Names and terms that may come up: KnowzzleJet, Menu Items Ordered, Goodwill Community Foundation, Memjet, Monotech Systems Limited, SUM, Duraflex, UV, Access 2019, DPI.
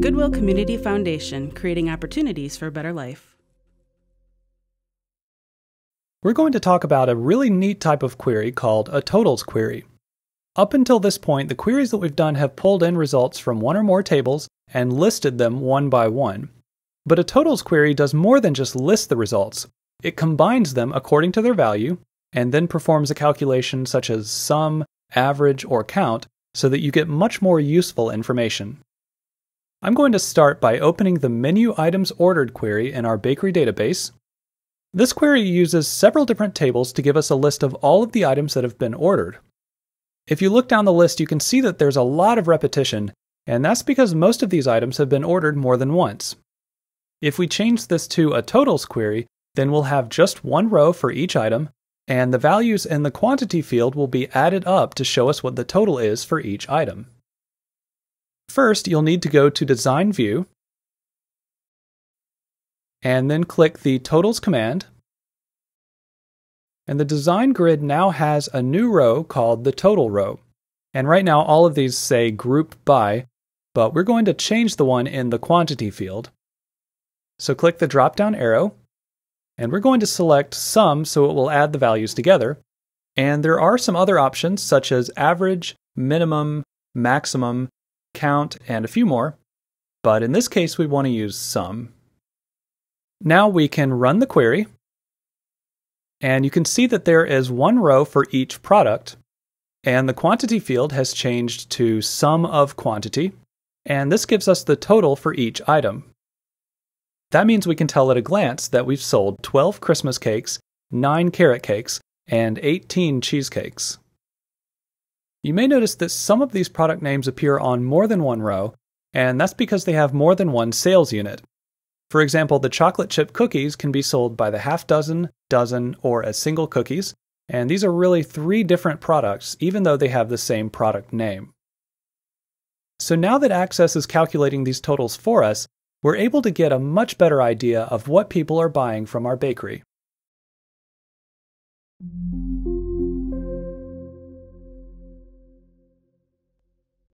Goodwill Community Foundation, creating opportunities for a better life. We're going to talk about a really neat type of query called a totals query. Up until this point, the queries that we've done have pulled in results from one or more tables and listed them one by one. But a totals query does more than just list the results. It combines them according to their value and then performs a calculation such as sum, average, or count so that you get much more useful information. I'm going to start by opening the Menu Items Ordered query in our bakery database. This query uses several different tables to give us a list of all of the items that have been ordered. If you look down the list, you can see that there's a lot of repetition, and that's because most of these items have been ordered more than once. If we change this to a totals query, then we'll have just one row for each item, and the values in the quantity field will be added up to show us what the total is for each item. First, you'll need to go to Design View, and then click the Totals command. And the design grid now has a new row called the Total row. And right now all of these say Group By, but we're going to change the one in the Quantity field. So click the drop-down arrow, and we're going to select Sum so it will add the values together. And there are some other options such as Average, Minimum, Maximum, Count, and a few more. But in this case we want to use Sum. Now we can run the query, and you can see that there is one row for each product, and the quantity field has changed to sum of quantity, and this gives us the total for each item. That means we can tell at a glance that we've sold 12 Christmas cakes, 9 carrot cakes, and 18 cheesecakes. You may notice that some of these product names appear on more than one row, and that's because they have more than one sales unit. For example, the chocolate chip cookies can be sold by the half dozen, dozen, or as single cookies, and these are really three different products, even though they have the same product name. So now that Access is calculating these totals for us, we're able to get a much better idea of what people are buying from our bakery.